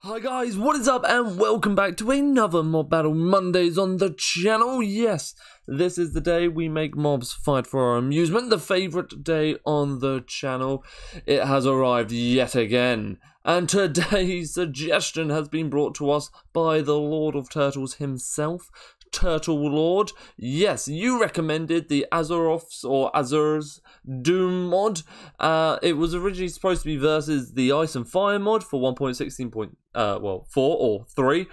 Hi guys, what is up and welcome back to another Mob Battle Mondays on the channel. Yes, this is the day we make mobs fight for our amusement, the favourite day on the channel. It has arrived yet again, and today's suggestion has been brought to us by the Lord of Turtles himself, Turtle Lord. Yes, you recommended the Azoroffs or Azer's Doom mod. It was originally supposed to be versus the Ice and Fire mod for 1.16. Well, 4 or 3,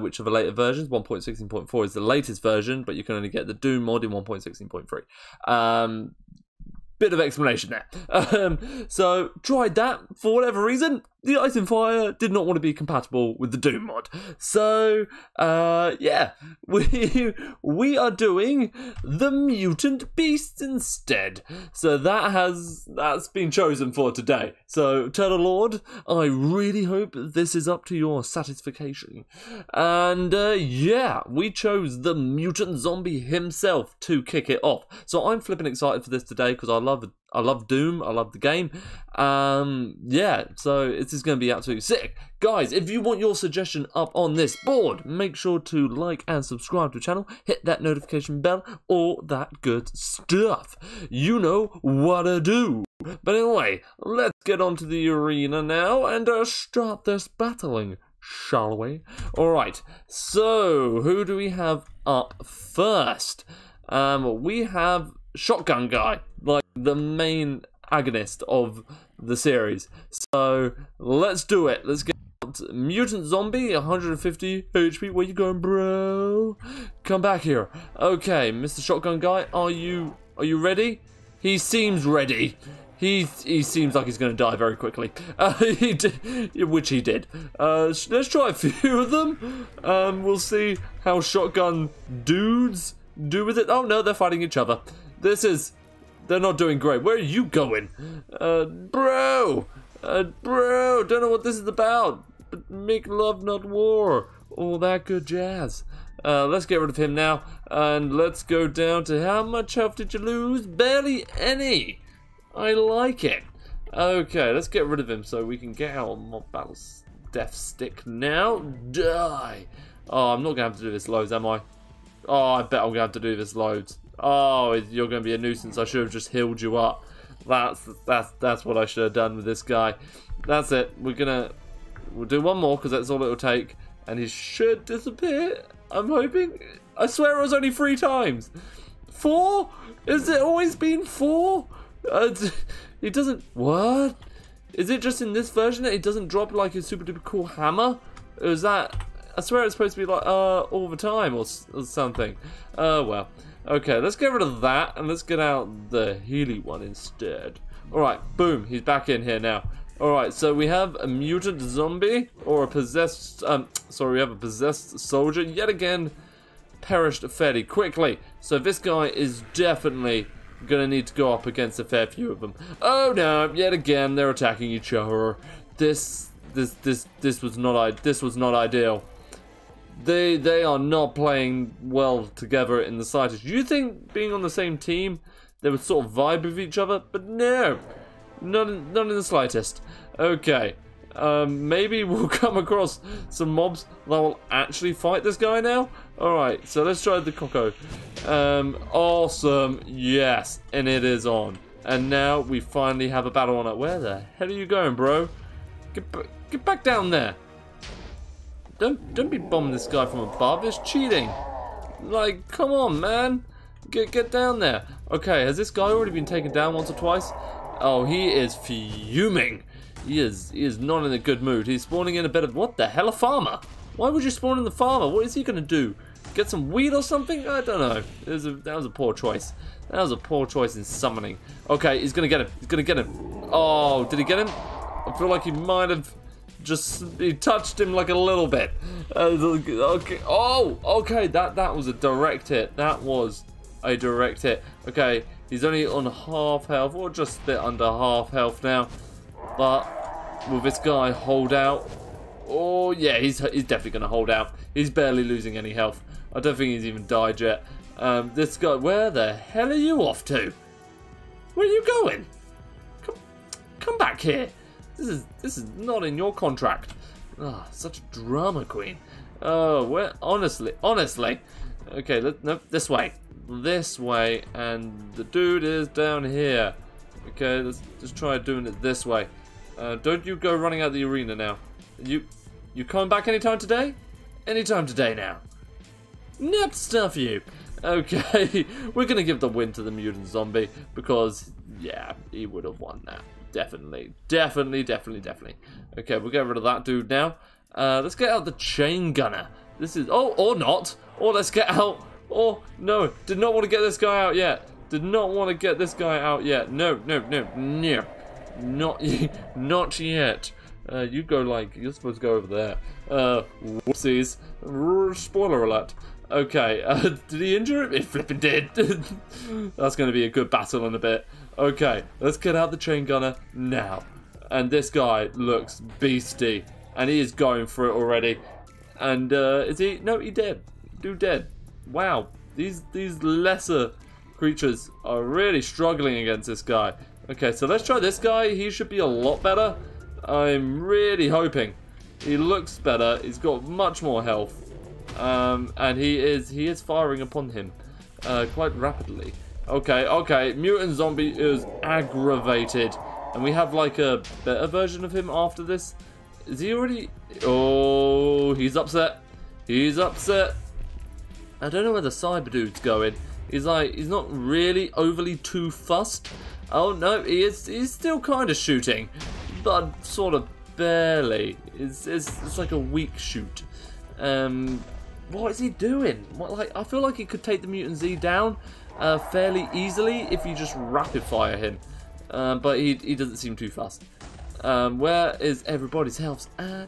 which are the later versions. 1.16.4 is the latest version, but you can only get the Doom mod in 1.16.3. Bit of explanation there. So tried that. For whatever reason, the Ice and Fire did not want to be compatible with the Doom mod. So yeah, we are doing the Mutant Beasts instead. So that's been chosen for today. So Turtle Lord, I really hope this is up to your satisfaction. And yeah, we chose the Mutant Zombie himself to kick it off. So I'm flipping excited for this today because I love Doom, I love the game. Yeah, so this is going to be absolutely sick. Guys, if you want your suggestion up on this board, make sure to like and subscribe to the channel, hit that notification bell, all that good stuff. You know what to do. But anyway, let's get onto the arena now and start this battling, shall we? Alright, so who do we have up first? We have Shotgun Guy, like the main agonist of the series. So let's do it. Let's get out Mutant Zombie, 150 HP. Where you going, bro? Come back here. Okay, Mr. Shotgun Guy, are you ready? He seems ready. He seems like he's going to die very quickly, which he did. Let's try a few of them. We'll see how Shotgun Dudes do with it. Oh no, they're fighting each other. They're not doing great. Where are you going? Bro, don't know what this is about. But make love, not war. All that good jazz. Let's get rid of him now. And let's go down to how much health did you lose? Barely any. I like it. Okay, let's get rid of him so we can get our mob battle death stick now. Die. Oh, I'm not going to have to do this loads, am I? Oh, I bet I'm going to have to do this loads. Oh, you're going to be a nuisance. I should have just healed you up. That's what I should have done with this guy. That's it. We'll do one more because that's all it'll take, and he should disappear. I'm hoping. I swear it was only 3 times. 4? Has it always been 4? It doesn't. What? Is it just in this version that it doesn't drop like a super duper cool hammer? Or is that? I swear it's supposed to be like all the time or something. Well. Okay, let's get rid of that, and let's get out the Healy one instead. Alright, boom, he's back in here now. Alright, so we have a Mutant Zombie, or a Possessed... sorry, we have a Possessed Soldier, yet again, perished fairly quickly. So this guy is definitely gonna need to go up against a fair few of them. Oh no, yet again, they're attacking each other. This was not ideal. They are not playing well together in the slightest. You think being on the same team, they would sort of vibe with each other, but no, not in the slightest. Okay, maybe we'll come across some mobs that will actually fight this guy now. All right, so let's try the Coco. Awesome, yes, and it is on. And now we finally have a battle on it. Where the hell are you going, bro? Get back down there. Don't be bombing this guy from above. It's cheating. Like, come on, man. Get down there. Okay, has this guy already been taken down once or twice? Oh, he is fuming. He is not in a good mood. He's spawning in a bit of, what the hell, a farmer? Why would you spawn in the farmer? What is he gonna do? Get some weed or something? I don't know. That was a poor choice. That was a poor choice in summoning. Okay, he's gonna get him. He's gonna get him. Oh, did he get him? I feel like he might have. Just he touched him like a little bit. Okay. Oh, okay. That was a direct hit. That was a direct hit. Okay, he's only on half health, or just a bit under half health now. But will this guy hold out? Oh yeah, he's definitely gonna hold out. He's barely losing any health. I don't think he's even died yet. This guy, where the hell are you off to? Where are you going? Come back here. This is not in your contract. Ah, such a drama queen. Oh, where? Honestly. Okay, no, this way, and the dude is down here. Okay, let's just try doing it this way. Don't you go running out of the arena now. You coming back anytime today? Anytime today now. Nip stuff you. Okay, we're gonna give the win to the mutant zombie because yeah, he would have won that. Definitely. Okay, we'll get rid of that dude now. Let's get out the chain gunner. This is oh, did not want to get this guy out yet. No. Not yet. You go you're supposed to go over there. Whoopsies. Spoiler alert. Okay, did he injure him? It flipping did. That's going to be a good battle in a bit. Okay, let's get out the chain gunner now. And this guy looks beastie. And he is going for it already. And is he? No, he dead. Dude dead. Wow, these lesser creatures are really struggling against this guy. Okay, so let's try this guy. He should be a lot better. I'm really hoping. He looks better. He's got much more health. And he is firing upon him quite rapidly. Okay, mutant zombie is aggravated, and we have like a better version of him after this. Is he already? Oh, he's upset. I don't know where the cyber dude's going. He's not really overly too fussed. Oh no, he's still kind of shooting, but sort of barely. It's like a weak shoot. What is he doing? I feel like he could take the Mutant Z down fairly easily if you just rapid fire him. But he doesn't seem too fast. Where is everybody's health at?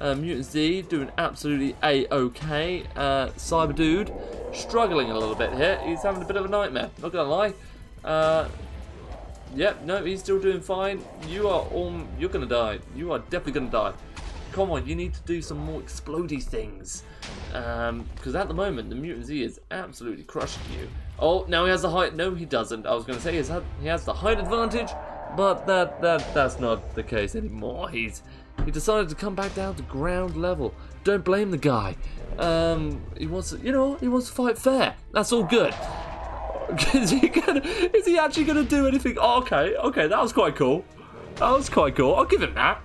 Mutant Z doing absolutely A-OK. Cyber Dude struggling a little bit here. He's having a bit of a nightmare, not gonna lie. Yep, no, he's still doing fine. You're gonna die. You are definitely gonna die. Come on, you need to do some more explodey things. Because at the moment, the Mutant Z is absolutely crushing you. Oh, now he has the height. No, he doesn't. I was going to say he has the height advantage, but that's not the case anymore. He decided to come back down to ground level. Don't blame the guy. He wants to, he wants to fight fair. That's all good. Is he actually going to do anything? Oh, okay, that was quite cool. I'll give him that.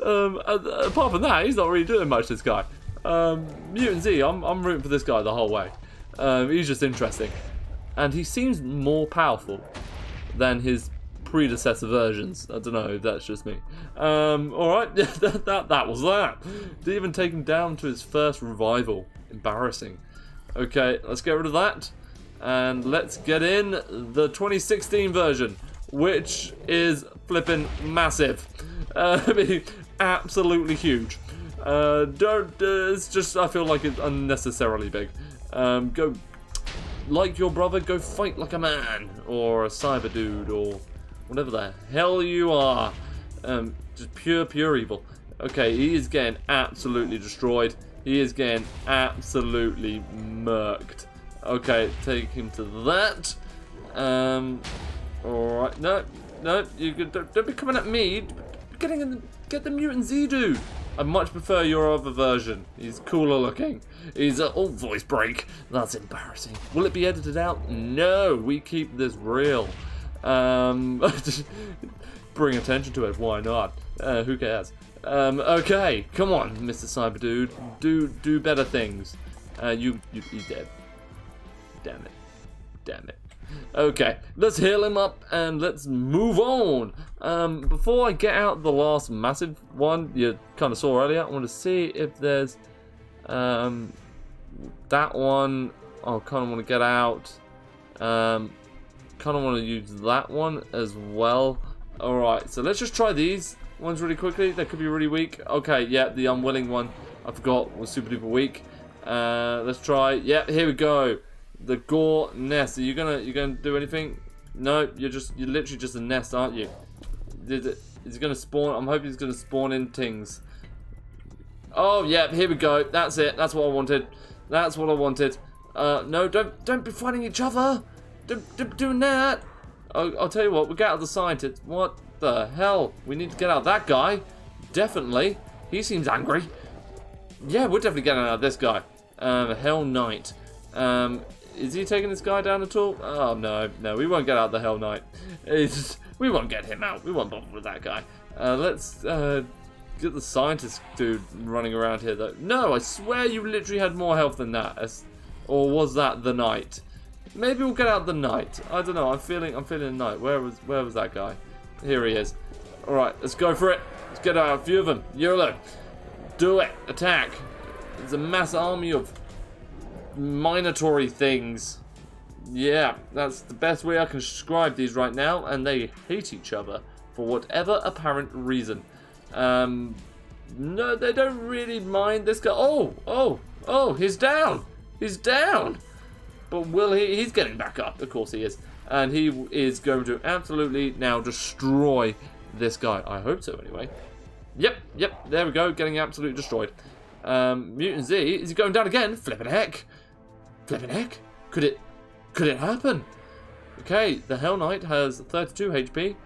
Apart from that, he's not really doing much, this guy. Mutant Z, I'm rooting for this guy the whole way. He's just interesting. And he seems more powerful than his predecessor versions. I don't know, that's just me. Alright, that was that. Didn't even take him down to his first revival. Embarrassing. Okay, let's get rid of that. And let's get in the 2016 version, which is flipping massive. I mean, absolutely huge. It's just, I feel like it's unnecessarily big. Go, like your brother, go fight like a man, or a cyber dude, or whatever the hell you are. Just pure evil. Okay, he is getting absolutely destroyed. He is getting absolutely murked. Okay, take him to that. Alright, no, you don't be coming at me. Get the Mutant Z dude. I much prefer your other version. He's cooler looking. He's an old voice break. That's embarrassing. Will it be edited out? No, we keep this real. Bring attention to it. Why not? Who cares? Okay, come on, Mr. Cyber Dude. Do better things. He's dead. Damn it. Okay, let's heal him up and let's move on. Before I get out the last massive one you kind of saw earlier, I want to see if there's that one. I kind of want to get out. Kind of want to use that one as well. All right, so let's just try these ones really quickly. They could be really weak. Okay, yeah, the unwilling one I forgot was super duper weak. Let's try. Yeah, here we go. The Gore Nest. Are you gonna do anything? No, you're literally just a nest, aren't you? Is it gonna spawn? I'm hoping it's gonna spawn in things. Oh yeah, here we go. That's it. That's what I wanted. No, don't be fighting each other. Don't doing that. I'll tell you what, we'll get out of the scientist. What the hell? We need to get out of that guy. Definitely. He seems angry. Yeah, we're definitely getting out of this guy. Hell Knight. Is he taking this guy down at all? Oh, no. No, we won't get out of the Hell Knight. We won't get him out. We won't bother with that guy. Let's get the scientist dude running around here, though. No, I swear you literally had more health than that. Or was that the Knight? Maybe we'll get out the Knight. I don't know. I'm feeling a Knight. Where was that guy? Here he is. All right, let's go for it. Let's get out a few of them. YOLO. Do it. Attack. There's a mass army of minatory things. Yeah, that's the best way I can describe these right now, and they hate each other for whatever apparent reason. No, they don't really mind this guy. Oh, he's down. He's down. But will he? He's getting back up. Of course he is. And he is going to absolutely now destroy this guy. I hope so, anyway. Yep. There we go. Getting absolutely destroyed. Mutant Z. Is he going down again? Flippin' heck. Flippin' heck. Could it happen? Okay. The Hell Knight has 32 HP.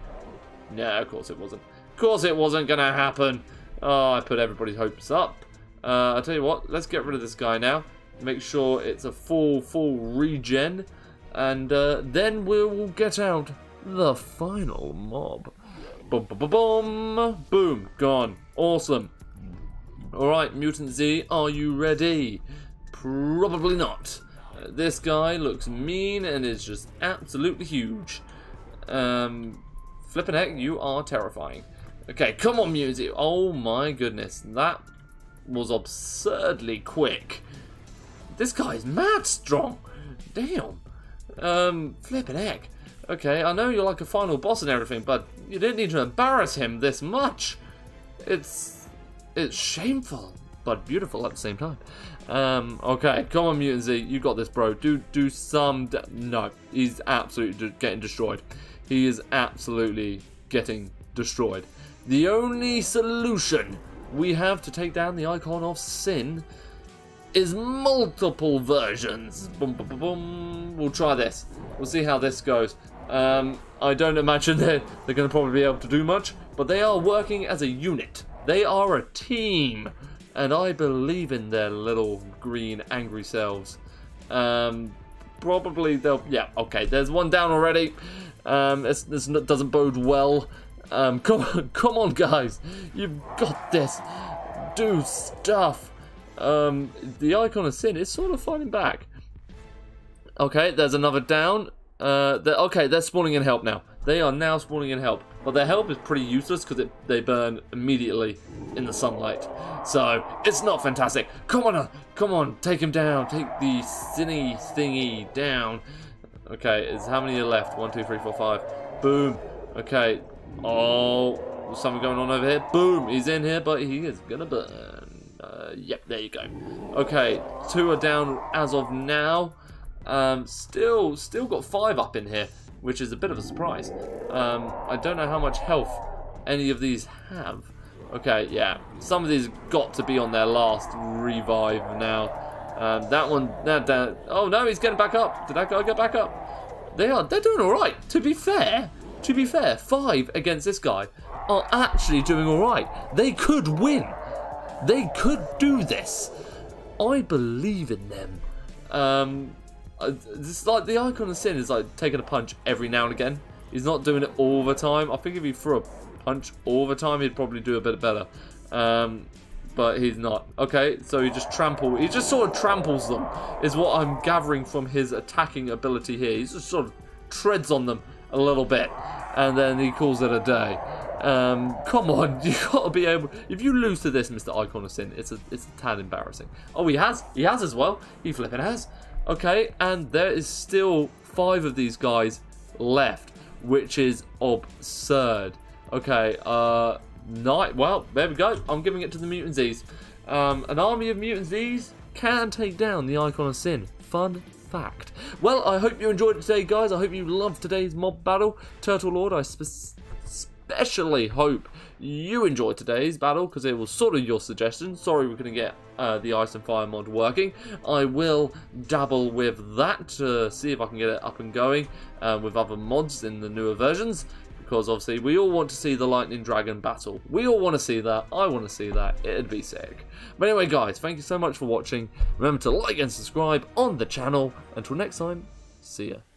No, of course it wasn't. Of course it wasn't going to happen. Oh, I put everybody's hopes up. I'll tell you what. Let's get rid of this guy now. Make sure it's a full regen, and then we'll get out the final mob. Boom, boom, boom, boom, boom, gone. Awesome. All right, Mutant Z, are you ready? Probably not. This guy looks mean and is just absolutely huge. Flippin' heck, you are terrifying. Okay, come on, Mutant Z. Oh my goodness, that was absurdly quick. This guy is mad strong. Damn. Flippin' heck. Okay, I know you're like a final boss and everything, but you didn't need to embarrass him this much. It's shameful, but beautiful at the same time. Okay, come on, Mutant Z. You got this, bro. Do some... No, he's absolutely getting destroyed. He is absolutely getting destroyed. The only solution we have to take down the Icon of Sin is multiple versions. Boom, boom, boom, boom. We'll try this. We'll see how this goes. I don't imagine they're going to probably be able to do much, but they are working as a unit. They are a team, and I believe in their little green angry selves. Probably they'll... Yeah, okay, there's one down already. This doesn't bode well. Come on, guys. You've got this. Do stuff. The Icon of Sin is sort of fighting back. Okay, there's another down. Okay, they're spawning in help now. They are now spawning in help. But their help is pretty useless because they burn immediately in the sunlight. So, it's not fantastic. Come on, take him down. Take the sinny thingy down. Okay, is how many are left? 1, 2, 3, 4, 5. Boom. Okay. Oh, there's something going on over here. Boom, he's in here, but he is going to burn. Yep, there you go. Okay, 2 are down as of now. Still got 5 up in here, which is a bit of a surprise. I don't know how much health any of these have. Okay, yeah, some of these got to be on their last revive now. That one, that down. Oh no, he's getting back up. Did that guy get back up? They're doing all right. To be fair, 5 against this guy are actually doing all right. They could win. They could do this. I believe in them. It's like the Icon of Sin is like taking a punch every now and again. He's not doing it all the time. I think if he threw a punch all the time, he'd probably do a bit better. But he's not. Okay, so he just tramples. He just sort of tramples them, is what I'm gathering from his attacking ability here. He just sort of treads on them a little bit, and then he calls it a day. Come on, you gotta be able. If you lose to this, Mr. Icon of Sin, it's a tad embarrassing. Oh, he has as well. He flippin' has. Okay, and there is still 5 of these guys left, which is absurd. Okay, well, there we go. I'm giving it to the Mutant Z's. An army of Mutant Z's can take down the Icon of Sin. Fun fact. Well, I hope you enjoyed it today, guys. I hope you loved today's mob battle, Turtle Lord. I specifically especially hope you enjoyed today's battle, because it was sort of your suggestion. Sorry we couldn't get the Ice and Fire mod working. I will dabble with that to see if I can get it up and going with other mods in the newer versions, because obviously we all want to see the Lightning Dragon battle. We all want to see that. I want to see that. It'd be sick. But anyway, guys, thank you so much for watching. Remember to like and subscribe on the channel. Until next time, see ya.